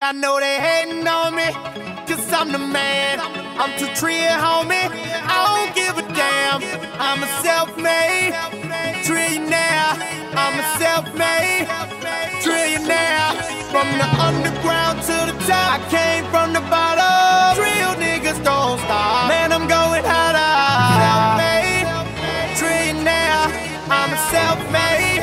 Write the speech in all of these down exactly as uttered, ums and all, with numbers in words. I know they hating on me, cause I'm the man. I'm too trill, homie, I don't give a damn. I'm a self-made trillionaire. I'm a self-made trillionaire. From the underground to the top, I came from the bottom. Trill niggas don't stop, man, I'm going harder. Self-made trillionaire. I'm a self-made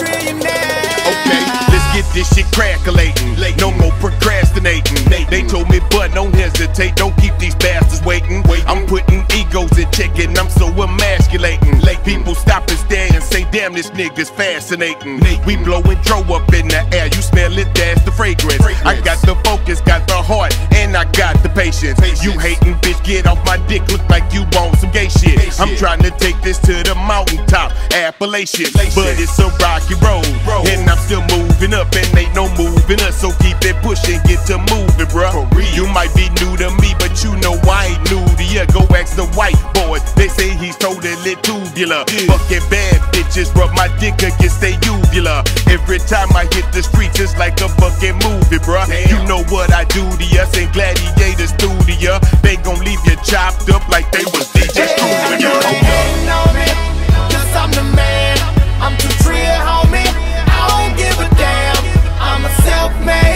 trillionaire. Okay, let's get this shit crackolating. No more procrastinating. They told me, but don't hesitate. Don't keep these bastards waiting. I'm putting egos in check and I'm so emasculating. People stop and stare and say, damn, this nigga's fascinating. We blowing dro up in the air. You smell it, that's the fragrance. I got the focus, got the heart, and I got the patience. You hating, bitch, get off my dick. Look like you want some gay shit. I'm trying to take this to the mountaintop, Appalachian. But it's a rocky road, and I'm still moving up, and ain't no moving us. So keep it pushing, get to moving, bruh. You might be new to me, but you know I ain't new to ya. Go ask the white boy, they say he's totally tubular. Yeah. Fucking bad bitches rub my dick against they uvula. Every time I hit the streets, it's like a fucking movie, bruh. Damn. You know what I do to ya? Send gladiators through to ya. They gon' leave you chopped up like they was D J Screwing ya. Cause I'm the man, I'm too trill, homie. I don't give a damn. I'm a self-made.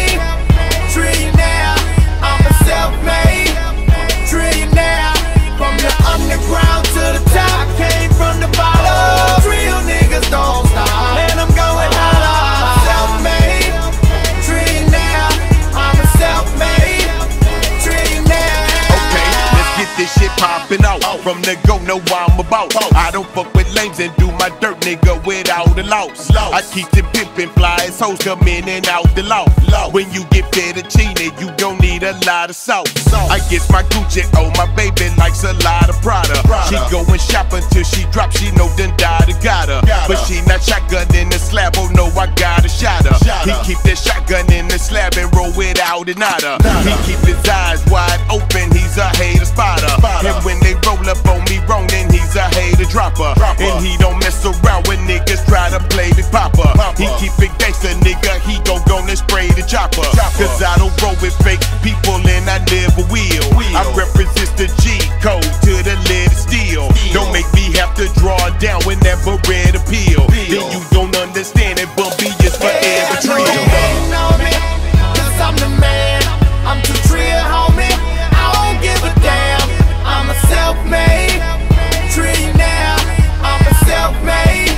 This shit poppin' out, from the go, know what I'm about. I don't fuck with lames and do my dirt, nigga, without a loss. I keep them pimpin' flies, hoes come in and out the loft. When you get fettuccine, you gon' need a lot of sauce. I guess my Gucci, oh, my baby likes a lot of Prada. She goin' shopping till she drops, she know done died or got her. But she not shotgunnin' the slab, oh no, I got a shot her. He keep that shotgun in the slab and roll it out and out her. He keep his eyes wide open, he's a hater spotter. And when they roll up on me wrong, then he's a hater dropper. Dropper. And he don't mess around when niggas try to play the popper. Papa. He keep it gangsta, nigga, he gon' go and spray the chopper. Chopper. Cause I don't roll with fake people and I never will. will. I represent the G-code to the lead of steel. steel. Don't make me have to draw down whenever red appeal. Deal. Then you don't understand it, bumpy is forever yeah, trill. They hating on me, cause I'm the man, I'm too trill, homie. Self-made trillionaire. I'm a self-made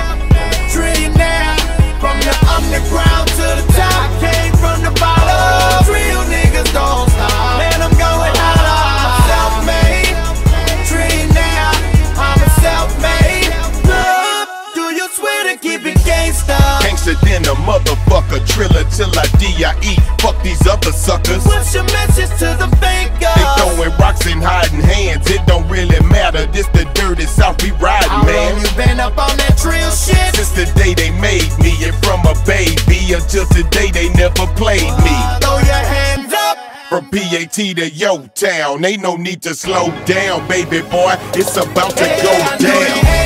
trillionaire. From the underground to the top, I came from the bottom. Real niggas don't stop, man, I'm going harder. I'm a self-made trillionaire. I'm a self-made love. Do you swear to keep it gangsta? Gangsta than a motherfucker, triller till I D I E. Fuck these other suckers. What's your message to the bankers? They throwing rocks and hiding hands. It don't really matter. This the dirty South we riding, How man. How long you been up on that trill shit? Since the day they made me, and from a baby until today they never played me. Uh, throw your hands up. From P A T to your town, ain't no need to slow down, baby boy. It's about to hey, go down.